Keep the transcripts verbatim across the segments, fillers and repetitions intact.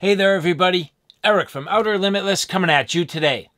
Hey there everybody, Eric from Outer Limitless coming at you today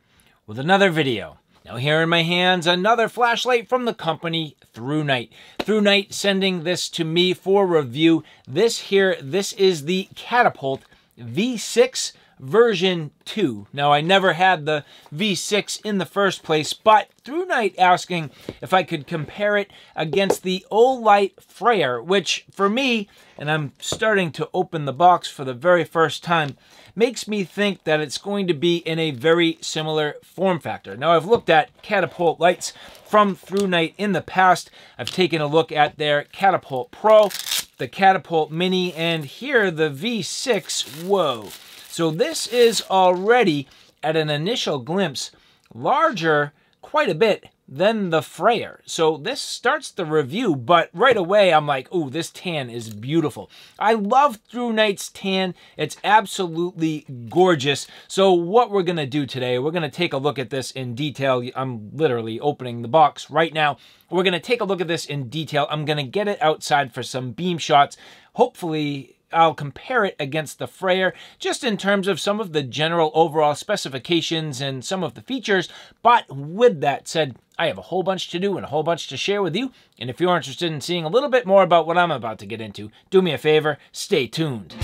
with another video. Now here in my hands, another flashlight from the company ThruNite. ThruNite sending this to me for review. This here, this is the Catapult V six version two. Now I never had the V six in the first place, but ThruNite asking if I could compare it against the Olight Freyr, which for me, and I'm starting to open the box for the very first time, makes me think that it's going to be in a very similar form factor. Now I've looked at Catapult lights from ThruNite in the past. I've taken a look at their Catapult Pro, the Catapult Mini, and here the V six, whoa. So this is already, at an initial glimpse, larger quite a bit than the Freyr. So this starts the review, but right away I'm like, oh, this tan is beautiful. I love ThruNite's tan. It's absolutely gorgeous. So what we're gonna do today, we're gonna take a look at this in detail. I'm literally opening the box right now. We're gonna take a look at this in detail. I'm gonna get it outside for some beam shots. Hopefully, I'll compare it against the Freyr just in terms of some of the general overall specifications and some of the features. But with that said, I have a whole bunch to do and a whole bunch to share with you. And if you're interested in seeing a little bit more about what I'm about to get into, do me a favor, stay tuned.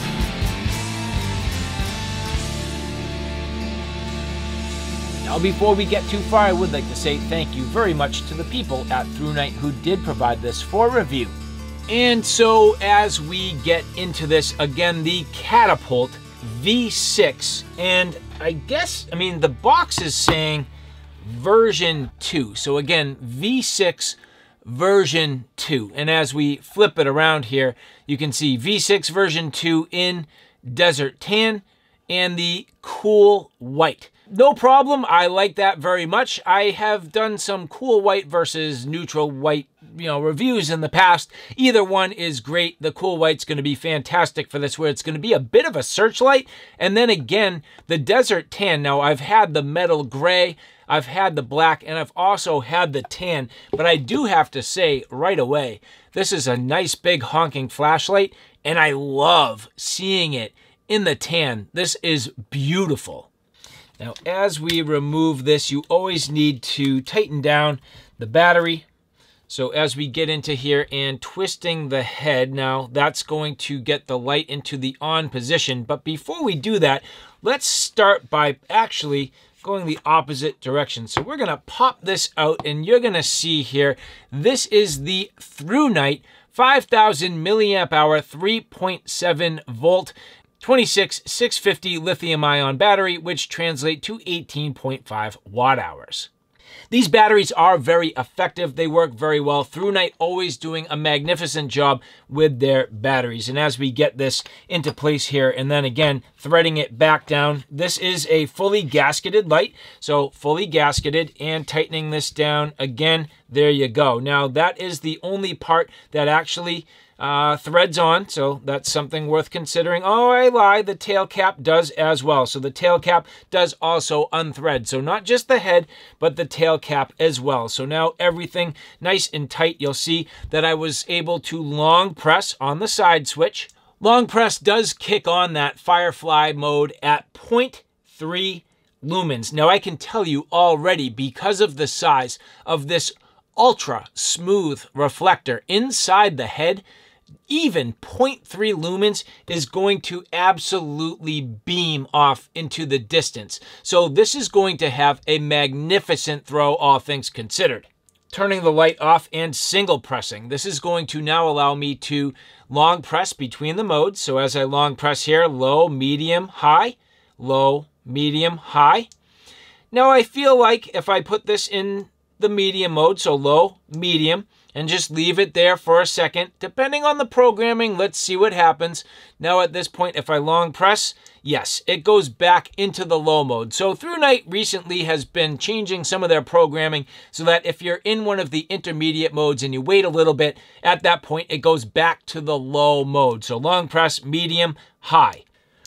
Now, before we get too far, I would like to say thank you very much to the people at ThruNite who did provide this for review. And so as we get into this, again, the Catapult V six, and I guess, I mean, the box is saying version two. So again, V six version two. And as we flip it around here, you can see V six version two in desert tan and the cool white. No problem, I like that very much. I have done some cool white versus neutral white, you know, reviews in the past. Either one is great. The cool white's gonna be fantastic for this, where it's gonna be a bit of a searchlight. And then again, the desert tan. Now I've had the metal gray, I've had the black, and I've also had the tan, but I do have to say right away, this is a nice big honking flashlight, and I love seeing it in the tan. This is beautiful. Now, as we remove this, you always need to tighten down the battery. So as we get into here and twisting the head, now that's going to get the light into the on position. But before we do that, let's start by actually going the opposite direction. So we're gonna pop this out and you're gonna see here, this is the ThruNite five thousand milliamp hour, three point seven volt, twenty-six six fifty lithium ion battery, which translate to eighteen point five watt hours. These batteries are very effective. They work very well. ThruNite always doing a magnificent job with their batteries. And as we get this into place here, and then again, threading it back down, this is a fully gasketed light. So fully gasketed, and tightening this down again, there you go. Now that is the only part that actually Uh, threads on, so that's something worth considering. Oh, I lie, the tail cap does as well. So the tail cap does also unthread. So not just the head, but the tail cap as well. So now everything nice and tight. You'll see that I was able to long press on the side switch. Long press does kick on that Firefly mode at zero point three lumens. Now I can tell you already, because of the size of this ultra smooth reflector inside the head, even zero point three lumens is going to absolutely beam off into the distance. So this is going to have a magnificent throw, all things considered. Turning the light off and single pressing. This is going to now allow me to long press between the modes. So as I long press here, low, medium, high, low, medium, high. Now I feel like if I put this in the medium mode, so low, medium, and just leave it there for a second. Depending on the programming, let's see what happens. Now at this point, if I long press, yes, it goes back into the low mode. So ThruNite recently has been changing some of their programming so that if you're in one of the intermediate modes and you wait a little bit, at that point, it goes back to the low mode. So long press, medium, high.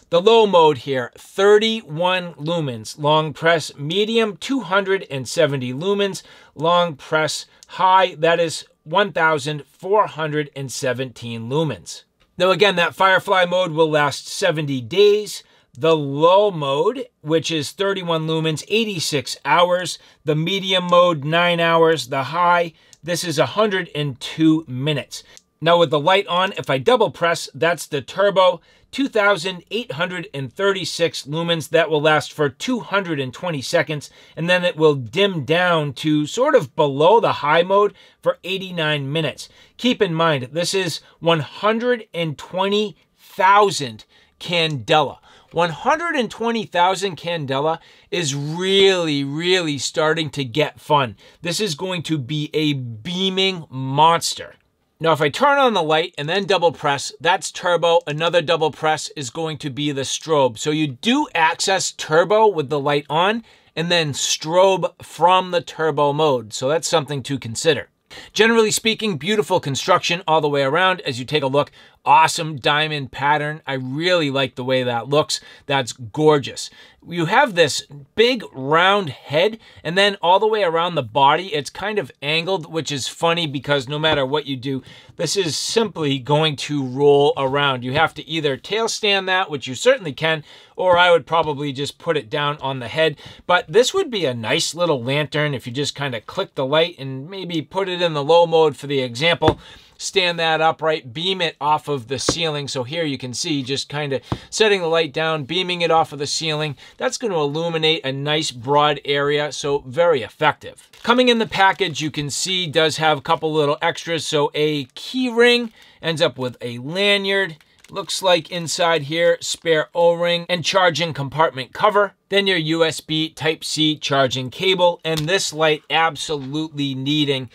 The low mode here, thirty-one lumens. Long press medium, two hundred seventy lumens. Long press high, that is one thousand four hundred seventeen lumens. Now again, that Firefly mode will last seventy days. The low mode, which is thirty-one lumens, eighty-six hours. The medium mode, nine hours. The high, this is one hundred two minutes. Now with the light on, if I double press, that's the turbo, two thousand eight hundred thirty-six lumens. That will last for two hundred twenty seconds, and then it will dim down to sort of below the high mode for eighty-nine minutes. Keep in mind, this is one hundred twenty thousand candela. one hundred twenty thousand candela is really, really starting to get fun. This is going to be a beaming monster. Now, if I turn on the light and then double press, that's turbo. Another double press is going to be the strobe. So you do access turbo with the light on and then strobe from the turbo mode. So that's something to consider. Generally speaking, beautiful construction all the way around as you take a look. Awesome diamond pattern. I really like the way that looks. That's gorgeous. You have this big round head, and then all the way around the body, it's kind of angled, which is funny because no matter what you do, this is simply going to roll around. You have to either tail stand that, which you certainly can, or I would probably just put it down on the head. But this would be a nice little lantern if you just kind of click the light and maybe put it in the low mode for the example. Stand that upright, beam it off of the ceiling. So here you can see just kind of setting the light down, beaming it off of the ceiling. That's going to illuminate a nice broad area, so very effective. Coming in the package, you can see does have a couple little extras. So a key ring ends up with a lanyard. Looks like inside here, spare O-ring and charging compartment cover. Then your U S B Type-C charging cable, and this light absolutely needing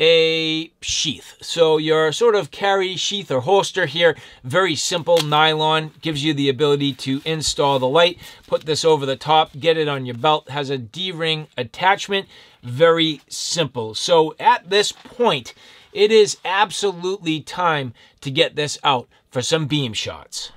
a sheath. So your sort of carry sheath or holster here, very simple nylon, gives you the ability to install the light, put this over the top, get it on your belt, has a D-ring attachment, very simple. So at this point, it is absolutely time to get this out for some beam shots.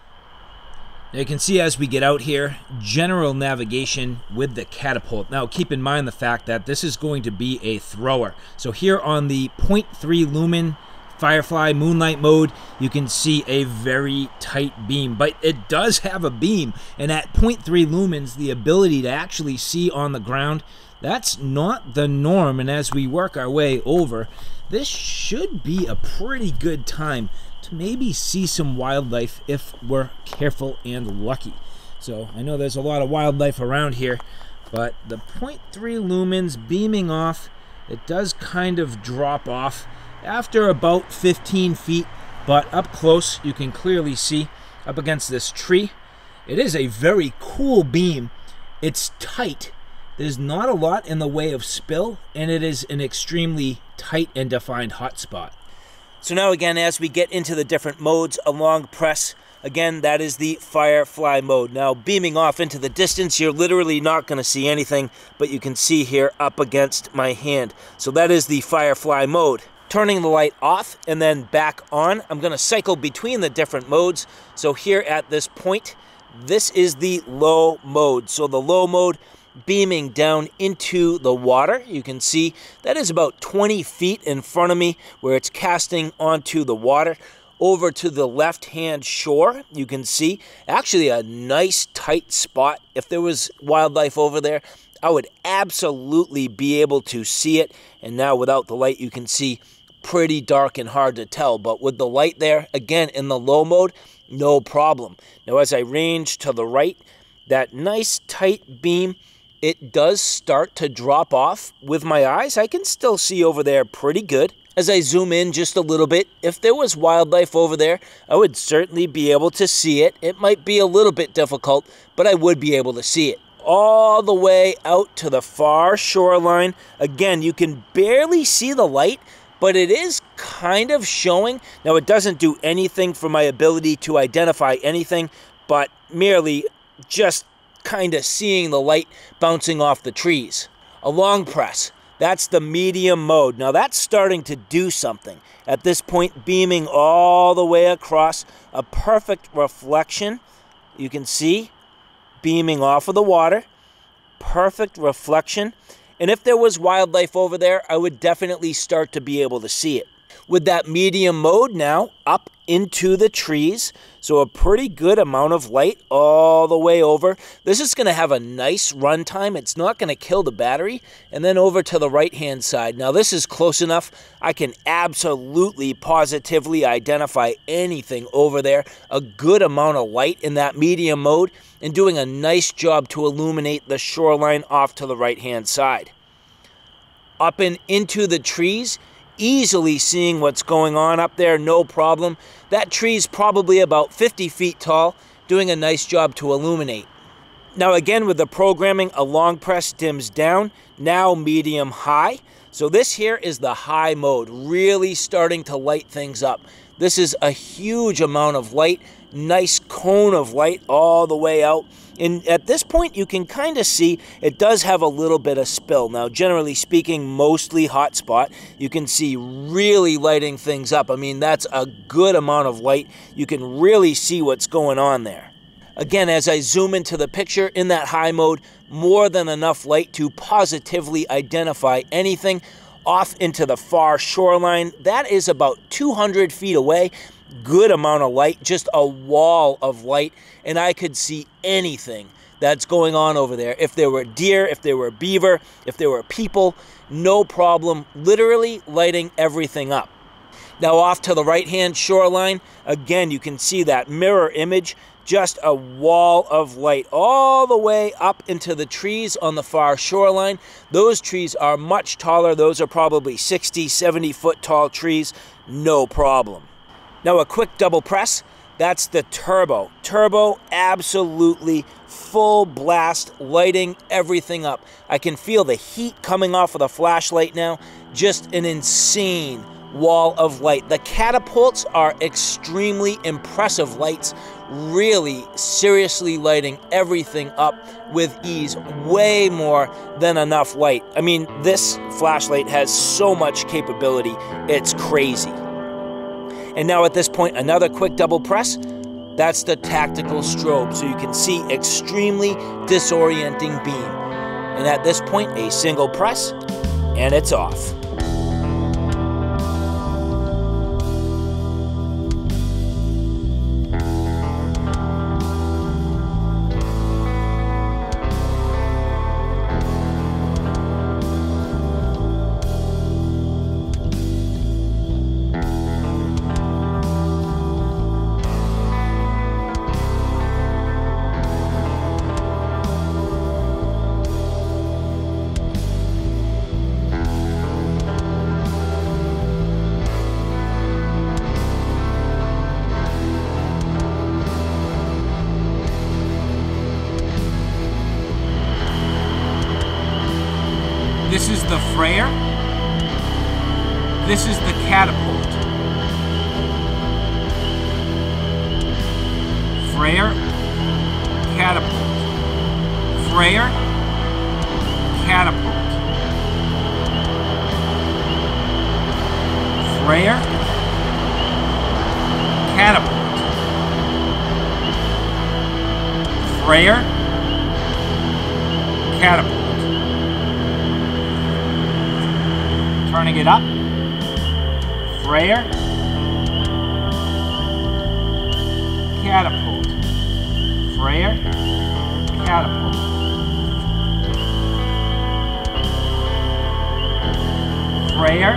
Now you can see as we get out here, general navigation with the Catapult. Now keep in mind the fact that this is going to be a thrower. So here on the zero point three lumen Firefly Moonlight mode, you can see a very tight beam, but it does have a beam. And at zero point three lumens, the ability to actually see on the ground, that's not the norm. And as we work our way over, this should be a pretty good time to maybe see some wildlife if we're careful and lucky. So I know there's a lot of wildlife around here, but the zero point three lumens beaming off, it does kind of drop off after about fifteen feet, but up close you can clearly see up against this tree. It is a very cool beam. It's tight. There's not a lot in the way of spill, and it is an extremely tight and defined hot spot. So now again, as we get into the different modes, a long press, again, that is the Firefly mode. Now beaming off into the distance, you're literally not gonna see anything, but you can see here up against my hand. So that is the Firefly mode. Turning the light off and then back on, I'm gonna cycle between the different modes. So here at this point, this is the low mode. So the low mode, beaming down into the water. You can see that is about twenty feet in front of me where it's casting onto the water. Over to the left-hand shore, you can see actually a nice tight spot. If there was wildlife over there, I would absolutely be able to see it. And now without the light, you can see pretty dark and hard to tell. But with the light there, again, in the low mode, no problem. Now as I range to the right, that nice tight beam, it does start to drop off with my eyes. I can still see over there pretty good. As I zoom in just a little bit, if there was wildlife over there, I would certainly be able to see it. It might be a little bit difficult, but I would be able to see it. All the way out to the far shoreline. Again, you can barely see the light, but it is kind of showing. Now, it doesn't do anything for my ability to identify anything, but merely just kind of seeing the light bouncing off the trees. A long press, that's the medium mode. Now that's starting to do something. At this point, beaming all the way across, a perfect reflection. You can see, beaming off of the water, perfect reflection. And if there was wildlife over there, I would definitely start to be able to see it. with that medium mode now up into the trees. So a pretty good amount of light all the way over. This is going to have a nice run time. It's not going to kill the battery. And then over to the right-hand side. Now this is close enough. I can absolutely positively identify anything over there. A good amount of light in that medium mode and doing a nice job to illuminate the shoreline off to the right-hand side. Up and into the trees, easily seeing what's going on up there, no problem. That tree's probably about fifty feet tall, doing a nice job to illuminate. Now again, with the programming, a long press dims down, now medium high. So this here is the high mode, really starting to light things up. This is a huge amount of light, nice cone of light all the way out. And at this point, you can kind of see it does have a little bit of spill. Now, generally speaking, mostly hotspot. You can see really lighting things up. I mean, that's a good amount of light. You can really see what's going on there. Again, as I zoom into the picture in that high mode, more than enough light to positively identify anything. Off into the far shoreline, that is about two hundred feet away. Good amount of light, just a wall of light, and I could see anything that's going on over there. If there were deer, if there were beaver, if there were people, no problem, literally lighting everything up. Now off to the right-hand shoreline, again, you can see that mirror image, just a wall of light all the way up into the trees on the far shoreline. Those trees are much taller. Those are probably sixty, seventy foot tall trees, no problem. Now a quick double press, that's the turbo. Turbo, absolutely full blast, lighting everything up. I can feel the heat coming off of the flashlight now. Just an insane wall of light. The catapults are extremely impressive lights, really seriously lighting everything up with ease, way more than enough light. I mean, this flashlight has so much capability, it's crazy. And now at this point, another quick double press. That's the tactical strobe. So you can see extremely disorienting beam. And at this point, a single press and it's off. This is the Freyr. This is the Catapult. Freyr, Catapult. Freyr, Catapult. Freyr, Catapult. Freyr, Catapult. Turning it up. Freyr. Catapult. Freyr. Catapult. Freyr.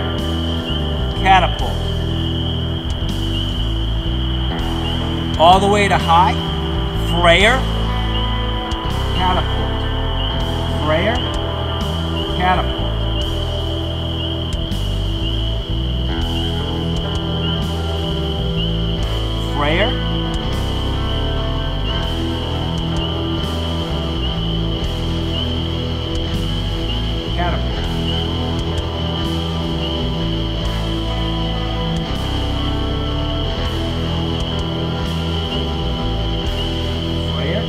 Catapult. All the way to high. Freyr. Catapult. Freyr. Catapult. Freyr, Catapult, Freyr,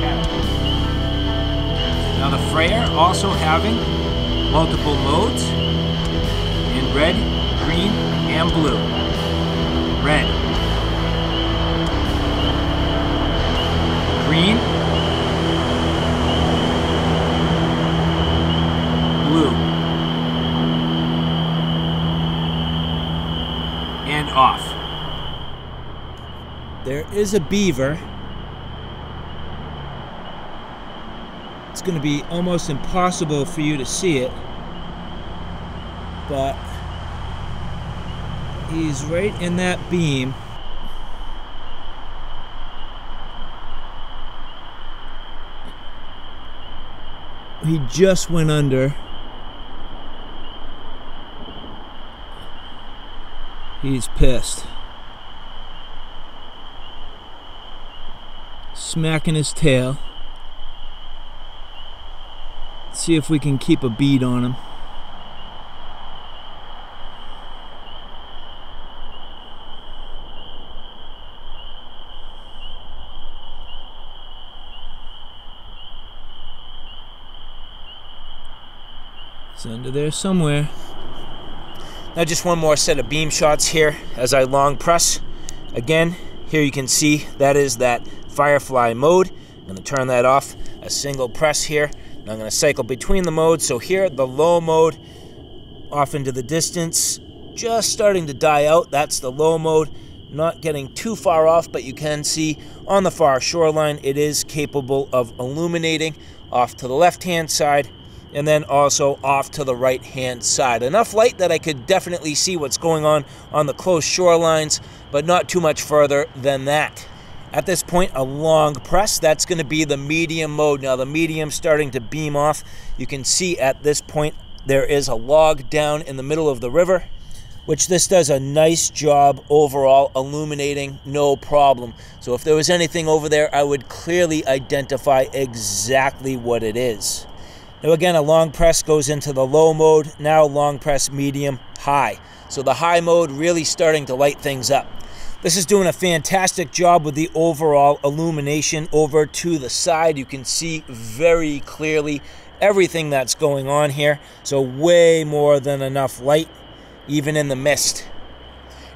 Catapult. Now the Freyr also having multiple modes. Red, green, and blue. Red. Green. There is a beaver. It's going to be almost impossible for you to see it, but he's right in that beam. He just went under. He's pissed. Smacking his tail. See if we can keep a bead on him. It's under there somewhere. Now just one more set of beam shots here as I long press. Again, here you can see that is that Firefly mode. I'm going to turn that off. A single press here. I'm going to cycle between the modes. So here, the low mode, off into the distance, just starting to die out. That's the low mode. Not getting too far off, but you can see on the far shoreline, it is capable of illuminating off to the left-hand side and then also off to the right-hand side. Enough light that I could definitely see what's going on on the close shorelines, but not too much further than that. At this point, a long press, that's going to be the medium mode. Now the medium's starting to beam off. You can see at this point there is a log down in the middle of the river, which this does a nice job overall illuminating, no problem. So if there was anything over there, I would clearly identify exactly what it is. Now again, a long press goes into the low mode, now long press, medium, high. So the high mode really starting to light things up. This is doing a fantastic job with the overall illumination. Over to the side, you can see very clearly everything that's going on here. So way more than enough light, even in the mist.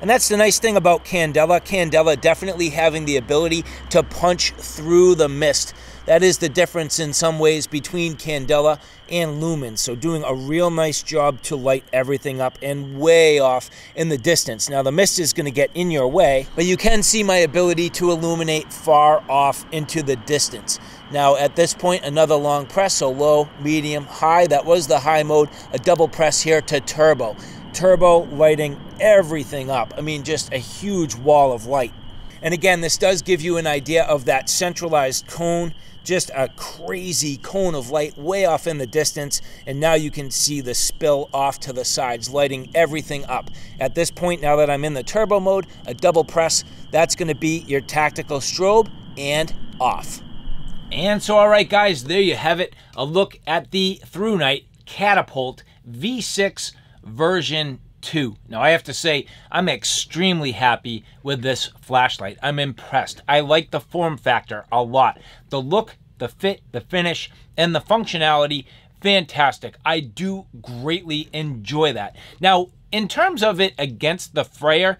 And that's the nice thing about Candela. Candela definitely having the ability to punch through the mist. That is the difference in some ways between Candela and Lumen. So doing a real nice job to light everything up and way off in the distance. Now the mist is going to get in your way, but you can see my ability to illuminate far off into the distance. Now at this point, another long press, so low, medium, high. That was the high mode. A double press here to turbo. Turbo lighting everything up. I mean, just a huge wall of light. And again, this does give you an idea of that centralized cone, just a crazy cone of light way off in the distance. And now you can see the spill off to the sides, lighting everything up. At this point, now that I'm in the turbo mode, a double press, that's going to be your tactical strobe and off. And so, all right, guys, there you have it. A look at the ThruNite Catapult V six version two. Now I have to say, I'm extremely happy with this flashlight. I'm impressed. I like the form factor a lot. The look, the fit, the finish, and the functionality, fantastic. I do greatly enjoy that. Now, in terms of it against the Freyr,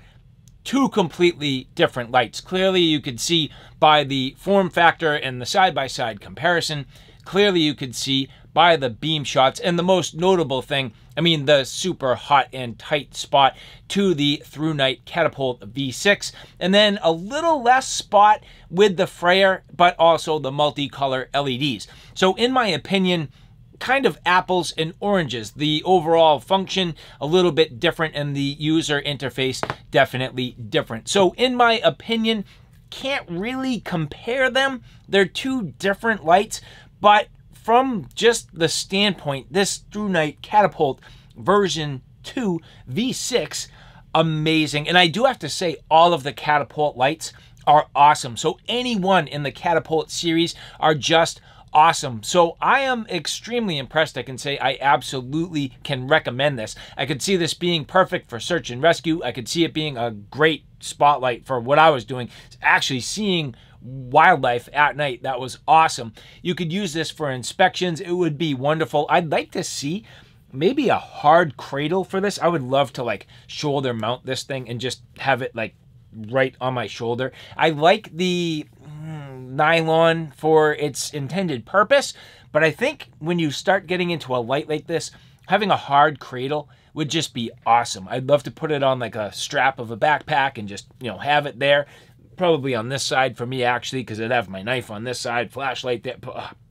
two completely different lights. Clearly you could see by the form factor and the side-by-side comparison, clearly you could see by the beam shots, and the most notable thing, I mean the super hot and tight spot to the ThruNite Catapult V six, and then a little less spot with the Freyr, but also the multicolor L E Ds. So in my opinion, kind of apples and oranges. The overall function a little bit different, and the user interface definitely different. So in my opinion, can't really compare them. They're two different lights, but from just the standpoint, this ThruNite Catapult version two V six, amazing. And I do have to say, all of the Catapult lights are awesome. So anyone in the Catapult series are just awesome. So I am extremely impressed. I can say I absolutely can recommend this. I could see this being perfect for search and rescue. I could see it being a great spotlight for what I was doing, actually seeing wildlife at night. That was awesome. You could use this for inspections. It would be wonderful. I'd like to see maybe a hard cradle for this. I would love to like shoulder mount this thing and just have it like right on my shoulder. I like the mm, nylon for its intended purpose, but I think when you start getting into a light like this, having a hard cradle would just be awesome. I'd love to put it on like a strap of a backpack and just, you know, have it there. probably on this side for me, actually, because I'd have my knife on this side, flashlight there.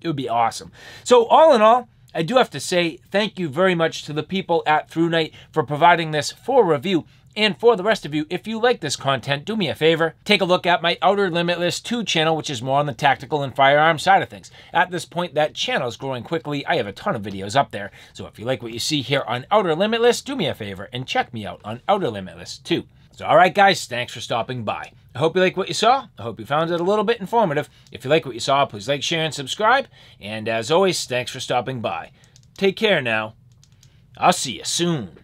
It would be awesome. So all in all, I do have to say thank you very much to the people at ThruNite for providing this for review. And for the rest of you, if you like this content, do me a favor. Take a look at my Outer Limitless two channel, which is more on the tactical and firearm side of things. At this point, that channel is growing quickly. I have a ton of videos up there. So if you like what you see here on Outer Limitless, do me a favor and check me out on Outer Limitless too. So all right, guys, thanks for stopping by. I hope you like what you saw. I hope you found it a little bit informative. If you like what you saw, please like, share, and subscribe. And as always, thanks for stopping by. Take care now. I'll see you soon.